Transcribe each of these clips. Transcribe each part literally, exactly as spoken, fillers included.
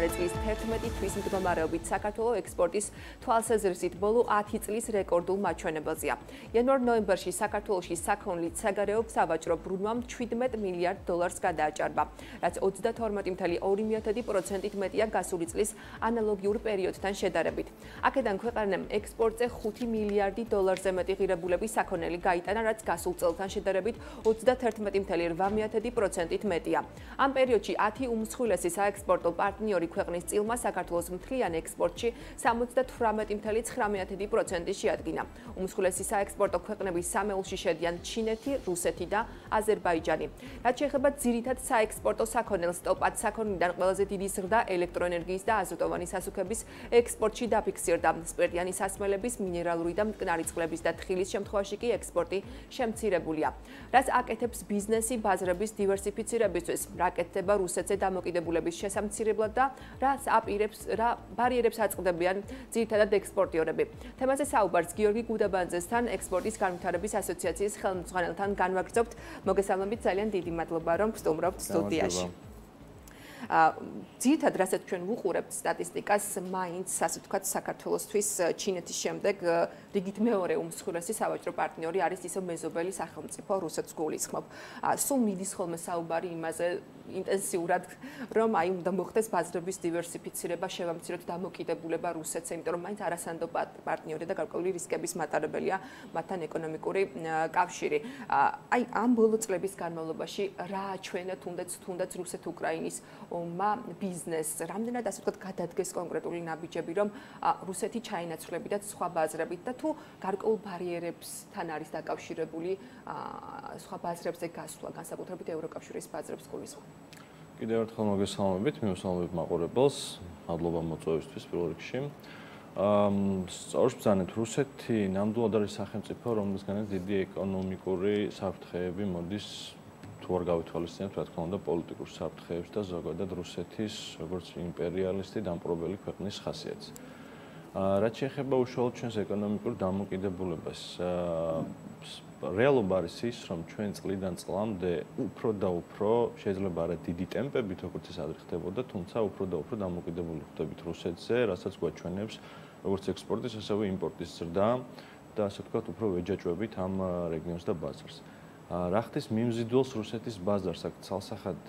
მიმდინარე წლის თერთმეტი თვის მდგომარეობით საქართველოს ექსპორტის თვალსაზრისით ბოლო ათი წლის რეკორდულ მაჩვენებელზეა. Იანვარ-ნოემბერში საქართველოში საქონლის საგარეობ სავაჭრო ბრუნვამ შვიდმეტ მილიარდ დოლარს გადააჭარბა, რაც ოცდათორმეტი ფაраი ორი ათი პროცენტით მეტია გასული წლის ანალოგიურ პერიოდთან შედარებით. Აქედან ქვეყანამ ექსპორტზე ხუთი მილიარდი დოლარზე მეტი ღირებულების საქონელი გაიტანა, რაც გასულ წელთან შედარებით ოცდათერთმეტი ფაраი რვამი ათი პროცენტით მეტია. Ამ პერიოდში ათი უმსხვილესი საექსპორტო პარტნიორი ქვეყნის წილმა საქართველოს მთლიან ექსპორტში სამოცდათვრამეტი ფაраი ცხრამეტი პროცენტი შეადგინა. Უმსხვილესი საექსპორტო ქვეყნების სამეულში შედიან ჩინეთი, რუსეთი და აზერბაიჯანი. Რაც შეეხება ძირითად საექსპორტო საქონელს, ტოპად საქონლიდან ყველაზე დიდი ზრდა ელექტროენერგიის და აზოტოვანი სასუქების ექსპორტში დაფიქსირდა. სპირტიანი სასმელების, მინერალური და მტკნარი წყლების და თხილის შემთხვევაში კი ექსპორტი შემცირებულია. Რაც აკეთებს ბიზნესი ბაზრების დივერსიფიცირებისთვის, რა კეთდება რუსეთზე დამოკიდებულების შესამცირებლად და რაც აპირებს რა ბარიერებს აწყდებიან ძირითადად ექსპორტიორები. Თემაზე საუბარს გიორგი გუდაბანიძესთან, ექსპორტის განვითარების ასოციაციის ხელმძღვანელთან განვაგრძობთ. მოგესალმებით, ძალიან დიდი მადლობა, რომ გსტუმრობთ სტუდიაში. Ძირითადად, რასაც ჩვენ ვუყურებთ სტატისტიკას, მაინც ასე ვთქვათ, საქართველოსთვის ჩინეთის შემდეგ რიგით მეორე უმსხვილესი სავაჭრო პარტნიორი არის ისევ მეზობელი სახელმწიფო რუსეთს გულისხმობ. Სულ მიდის ხოლმე საუბარი იმაზე ინტენსიურად, რომ აი უნდა მოხდეს ბაზრების დივერსიფიცირება, შევამციროთ დამოკიდებულება რუსეთს, იმიტომ რომ მაინც არასანდო პარტნიორია და გარკვეული რისკების მატარებელია მათთან ეკონომიკური კავშირი. Აი ამ ბოლო წლების განმავლობაში რა აჩვენა თუნდაც თუნდაც რუსეთ-უკრაინის ომმა ბიზნეს რამდენად ასე ვთქვათ გადადგეს კონკრეტული ნაბიჯები, რომ რუსეთი ჩაენაცვლები და სხვა ბაზრებით და თუ გარკვეულ ბარიერებთან არის დაკავშირებული სხვა ბაზრებზე გასვლა, განსაკუთრებით ევროკავშირის ბაზრებს გულისხმობ. Კიდევ ერთხელ მოგესალმებით, მივესალმებით მაყურებელს, მადლობა მოწვევისთვის პირველ რიგში. სწორად ვბრძანეთ, რუსეთი ნამდვილად არის სახელმწიფო, რომელისგანაც დიდი ეკონომიკური საფრთხეები მოდის თუ არ გავითვალისწინებთ, რა თქმა უნდა, პოლიტიკურ საფრთხეებს და ზოგადად რუსეთის, როგორც იმპერიალისტი დამპყრობელი ქვეყნის ხასიათს. Რაც შეეხება უშუალოდ ჩვენს ეკონომიკურ დამოკიდებულებას, რეალობა არის ის, რომ ჩვენ წლიდან წლამდე უფრო და უფრო შეიძლება არა დიდი ტემპებით, როგორც ეს ადრე ხდებოდა, თუმცა უფრო და უფრო დამოკიდებული ხდებით რუსეთზე, რასაც გვაჩვენებს როგორც ექსპორტის, ასევე იმპორტის ზრდა და ასე ვთქვათ, უფრო ვეჯაჭვებით ამ რეგიონს და ბაზარს. Რა ხდის მიმზიდველს რუსეთის ბაზარს, აქ ცალსახად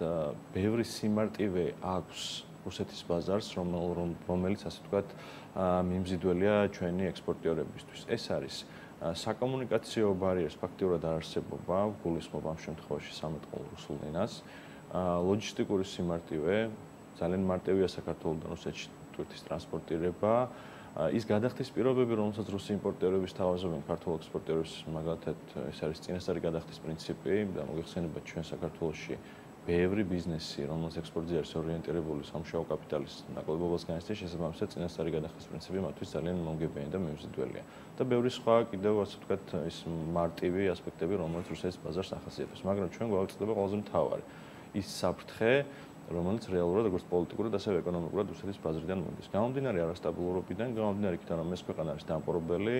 ბევრი სიმარტივე აქვს რუსეთის ბაზარს, რომელიც ასე ვთქვათ მიმზიდველია ჩვენი ექსპორტიორებისთვის. ეს არის საკომუნიკაციო ბარიერის ფაქტიურად არარსებობა, გულისხმობ ამ შემთხვევაში სამეთყო რუსულ ენას, ლოჯისტიკური სიმარტივე, ძალიან მარტივია საქართველოსთან რუსეთში თურქის ტრანსპორტირება. Ის გადახდის პირობები, რომელსაც რუსი იმპორტიორების თავაზობენ ქართულ ექსპორტიორებს, მაგალითად, ეს არის წინასწარი გადახდის პრინციპი და მოიხსენება ჩვენ საქართველოში ბევრი ბიზნესი, რომელიც ექსპორტზე არის ორიენტირებული სამუშაო კაპიტალის ნაკლებობას განიცდის, შესაბამისად წინასწარი გადახდის პრინციპი მათთვის ძალიან მომგებიანი და მიუზიდველია. და ბევრი სხვა კიდევ ასე ვთქვათ, ეს მარტივი ასპექტები, რომელიც რუსეთის ბაზარს ახასიათებს, მაგრამ ჩვენ გვაუწყდება ყველაზე მთავარი ის საფრთხე, რომელიც რეალურად, როგორც პოლიტიკურად, ასევე ეკონომიკურად რუსეთის ბაზრიდან მოდის. Გამომდინარე არასტაბილურობიდან, გამომდინარე იქიდან, რომ ეს ქვეყანა არის დამპყრობელი,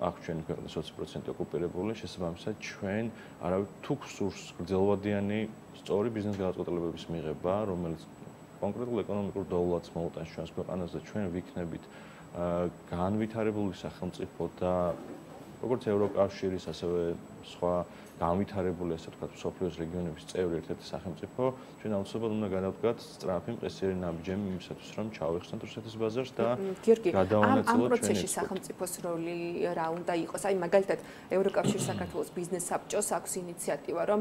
აქვს ჩვენი ქვეყნის ოცი პროცენტი ოკუპირებული, შესაბამისად, ჩვენ არავით თუ გსურს გრძელვადიანი სწორი ბიზნეს გადაწყვეტილებების მიღება, რომელიც კონკრეტულ ეკონომიკურ დოვლადს მოუტანს ჩვენს ქვეყანას და ჩვენ ვიქნებით განვითარებული სახელმწიფო და როგორც ევროკავშირის, ასევე სხვა განვითარებული, ასე ვთქვათ, მსოფლიოს რეგიონების წევრი ერთ-ერთი სახელმწიფო, ჩვენ აუცილებლად უნდა გადავდგათ სწრაფი მყისიერი ნაბიჯები იმისათვის, რომ ჩავეხსნათ რუსეთის ბაზარს და გადავანაწილოთ ამ პროცესში სახელმწიფოს როლი რა უნდა იყოს? Აი, მაგალითად, ევროკავშირის საქართველოს ბიზნეს საბჭოს აქვს ინიციატივა, რომ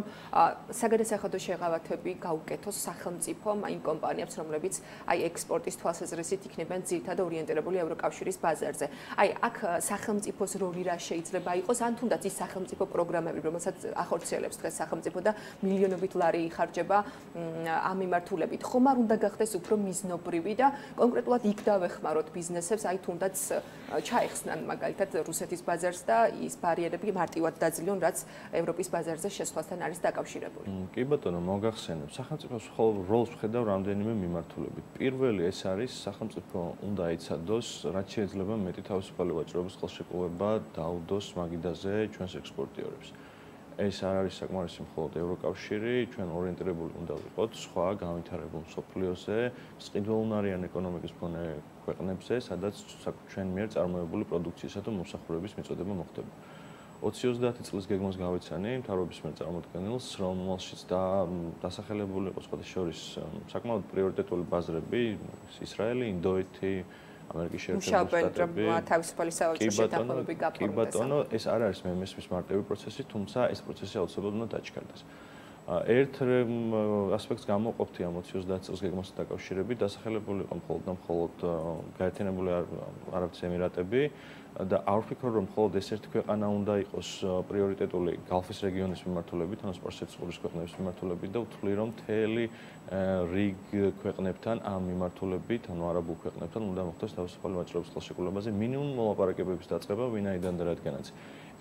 საგადასახადო შეღავათები გაუკეთოს სახელმწიფომ, აი, კომპანიებს, რომლებიც აი ექსპორტის თვალსაზრისით იქნებიან ძირითადად ორიენტირებული ევროკავშირის ბაზარზე. Აი, აქ სახელმწიფოს როლი რა შეიძლება იყოს? ან თუნდაც ის სახელმწიფო პროგრამები, რომელსაც ახორციელებს დღეს სახელმწიფო და მილიონობით ლარი იხარჯება ამ მიმართულებით. ხომ არ უნდა გახდეს უფრო მიზნობრივი და კონკრეტულად იქ დავეხმაროთ ბიზნესებს, აი თუნდაც ჩაეხსნან მაგალითად რუსეთის ბაზარს და ის ბარიერები მარტივად დაძლიონ, რაც ევროპის ბაზარზე შესვლასთან არის დაკავშირებული. კი ბატონო, მოგახსენებ, სახელმწიფოს როლს ვხედავ რამდენიმე მიმართულებით. პირველი ეს არის სახელმწიფო უნდა ეცადოს, რაც შეიძლება მეტი თავისუფალი ვაჭრობის ხელშეკრულება დაუდოს მაგიდაზე ჩვენს ექსპორტიორებს. ეს არ არის საკმარისი მხოლოდ ევროკავშირი, ჩვენ ორიენტირებული უნდა ვიყოთ სხვა განვითარებულ მსოფლიოზე, სყიდველუნარიან ეკონომიკის ფონე ქვეყნებზე, სადაც ჩვენ მიერ წარმოებული პროდუქციისა და მომსახურების მიწოდება მოხდება. ოცი ოცდაათი წლის გეგმას გავეცანი, მთავრობის მიერ წარმოქმნილ რომელშიც დასახელებული იყო სხვათა შორის საკმაოდ პრიორიტეტული ბაზრები, ისრაელი, ინდოეთი, ამერიკის შეერთებული შტატები, თავისუფალი საელჩო შეთანხმებები გაფორმდა. კი ბატონო, ეს არ არის მემესის მარტივი პროცესი, თუმცა ეს პროცესი აუცილებლად უნდა დაჩქარდეს. ერთ ასპექტს გამოყოფდი ამ ოცი ოცდაათი წლის გეგმასთან დაკავშირებით, დასახელებული იყო მხოლოდ და მხოლოდ გაერთიანებული არაბეთის ემირატები და არ ვფიქრობ, რომ მხოლოდ ეს ერთი ქვეყანა უნდა იყოს პრიორიტეტული გალფის რეგიონის მიმართულებით, ანუ სპარსეთის ყურის ქვეყნების მიმართულებით და ვთვლი, რომ მთელი რიგ ქვეყნებთან ამ მიმართულებით, ანუ არაბულ ქვეყნებთან უნდა მოხდეს თავისუფალი ვაჭრობის ხელშეკრულებაზე მინიმუმ მოლაპარაკებების დაწყება, ვინაიდან და რადგანაც.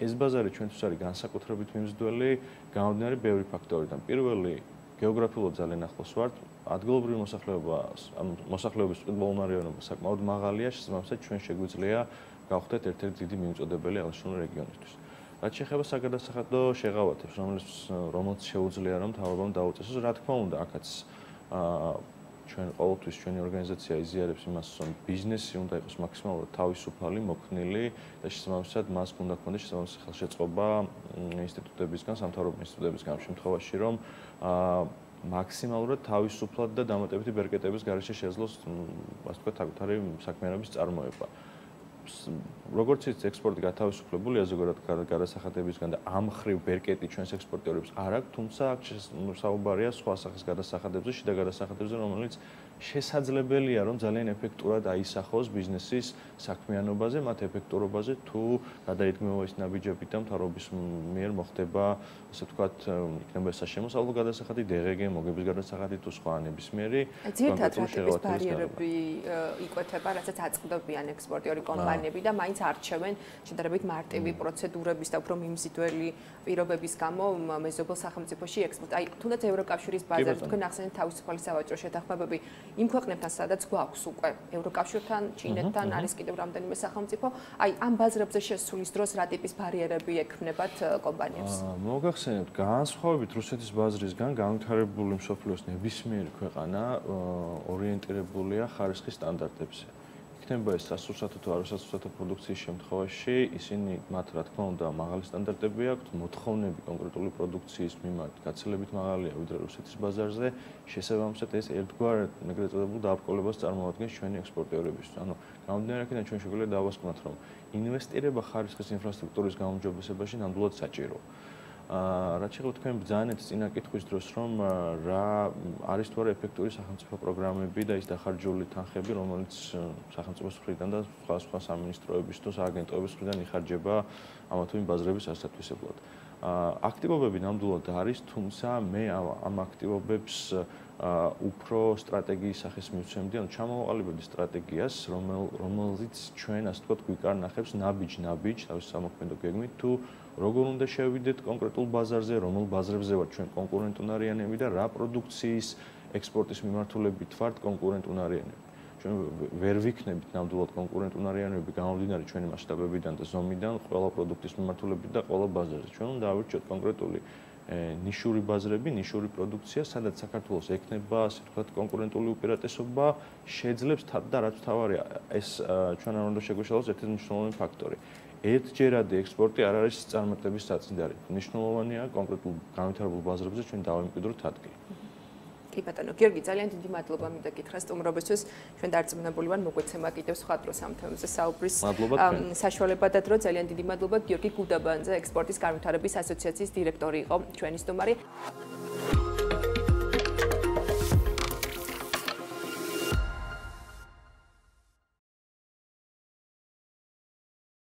ეს ბაზარი ჩვენთვის არის განსაკუთრებით მიმზიდველი გამომდინარე ბევრი ფაქტორიდან. პირველი, გეოგრაფიულად ძალიან ახლოს ვართ. ადგილობრივი მოსახლეობა, მოსახლეობის მდგომარეობა საკმაოდ მაღალია, შესაბამისად ჩვენ შეგვიძლია გავხდეთ ერთ-ერთი დიდი მიმწოდებელი აღნიშნული რეგიონისთვის. რაც შეეხება საგადასახადო შეღავათებს, რომელიც რომელიც შეუძლია რომ თავობამ დაუწესოს, რა თქმა უნდა, აქაც ჩვენ ყოველთვის ჩვენი ორგანიზაცია იზიარებს იმას, რომ ბიზნესი უნდა იყოს მაქსიმალურად თავისუფალი, მოქნილი და შესაბამისად მას უნდა ჰქონდეს შესაბამისი ხელშეწყობა ინსტიტუტებისგან, სამთავრობო ინსტიტუტებისგან ამ შემთხვევაში, რომ მაქსიმალურად თავისუფლად და დამატებითი ბერკეტების გარეშე შეძლოს, ასე ვთქვათ, საკუთარი საქმიანობის წარმოება. Როგორც ის ექსპორტი გათავისუფლებულია ზოგადად გადასახადებისგან და ამ ხრივ ბერკეტი ჩვენს ექსპორტიორებს არ აქვს, თუმცა საუბარია სხვა სახის გადასახადებზე, შიდა გადასახადებზე, რომელიც შესაძლებელია რომ ძალიან ეფექტურად აისახოს ბიზნესის საქმიანობაზე, მათ ეფექტურობაზე, თუ გადაიდგმება ის ნაბიჯები და მთავრობის მიერ მოხდება, ასე ვთქვათ, იქნება საშემოსავლო გადასახადი, დი ჟი ჯი მოგების გადასახადი თუ სხვა ნებისმიერი. Ძირითადად ეს ბარიერები იკვეთება, რასაც აწყდებიან ექსპორტიორი კომპანიები. და მაინც არჩევენ შედარებით მარტივი პროცედურების და უფრო მიმზიდველი პირობების გამო მეზობელ სახელმწიფოში ექსპორტს. Აი, თუნდაც ევროკავშირის ბაზარზე თქვენ ახსენეთ თავისუფალი სავაჭრო შეთანხმებები იმ ქვეყნებთან, სადაც გვაქვს უკვე ევროკავშირთან, ჩინეთთან არის კიდევ რამდენიმე სახელმწიფო. Აი, ამ ბაზრებზე შესვლის დროს რა ტიპის ბარიერები ექმნებათ კომპანიებს? Მოგახსენებთ, განსხვავებით რუსეთის ბაზრისგან განვითარებული მსოფლიოს ნებისმიერი ქვეყანა ორიენტირებულია ხარისხის სტანდარტებზე. Იქნება ეს სასურსათო თუ არასასურსათო პროდუქციის შემთხვევაში, ისინი მათ რა თქმა უნდა მაღალი სტანდარტები აქვთ, მოთხოვნები კონკრეტული პროდუქციის მიმართ გაცილებით მაღალია ვიდრე რუსეთის ბაზარზე, შესაბამისად ეს ერთგვარ ეგრეთ წოდებულ დაბრკოლებას წარმოადგენს ჩვენი ექსპორტიორებისთვის. Ანუ გამომდინარე იქიდან ჩვენ შეგვიძლია დავასკვნოთ, რომ ინვესტირება ხარისხის ინფრასტრუქტურის გაუმჯობესებაში ნამდვილად საჭიროა. Რაც შეეხება თქვენ ბრძანეთ წინა კითხვის დროს, რომ რა არის თუ არა ეფექტური სახელმწიფო პროგრამები და ის დახარჯული თანხები, რომელიც სახელმწიფოს მხრიდან და სხვა სხვა სამინისტროების თუ სააგენტოების მხრიდან იხარჯება ამა თუ იმ ბაზრების ასათვისებლად. Აქტივობები ნამდვილად არის, თუმცა მე ამ აქტივობებს უფრო სტრატეგიის სახეს მივცემდი, ანუ ჩამოვაყალიბებდი სტრატეგიას, რომელიც ჩვენ ასე ვთქვათ გვიკარნახებს ნაბიჯ-ნაბიჯ თავის სამოქმედო გეგმით, თუ როგორ უნდა შევიდეთ კონკრეტულ ბაზარზე, რომელ ბაზრებზე ვართ ჩვენ კონკურენტუნარიანები და რა პროდუქციის ექსპორტის მიმართულებით ვართ კონკურენტუნარიანები. Ჩვენ ვერ ვიქნებით ნამდვილად კონკურენტუნარიანები გამომდინარე ჩვენი მასშტაბებიდან და ზომიდან, ყველა პროდუქტის მიმართულებით და ყველა ბაზარზე. Ჩვენ უნდა ავირჩიოთ კონკრეტული ნიშური ბაზრები, ნიშური პროდუქცია, სადაც საქართველოს ექნება, ასე ვთქვათ, კონკურენტული უპირატესობა შეძლებს და რაც თავარია, ეს ჩვენ არ უნდა შეგვეშალოს ერთი მნიშვნელოვანი ფაქტორი. ერთჯერადი ექსპორტი არ არის წარმატების საწინდარი. მნიშვნელოვანია კონკრეტულ განვითარებულ ბაზრებზე ჩვენ დავიმკვიდროთ ადგილი. კი ბატონო, გიორგი, ძალიან დიდი მადლობა მინდა გითხრას სტუმრობისთვის. ჩვენ დარწმუნებული ვარ, მოგვეცემა კიდევ სხვა დროს ამ თემებზე საუბრის საშუალება და დრო. ძალიან დიდი მადლობა. გიორგი გუდაბანიძე, ექსპორტის განვითარების ასოციაციის დირექტორი იყო ჩვენი სტუმარი.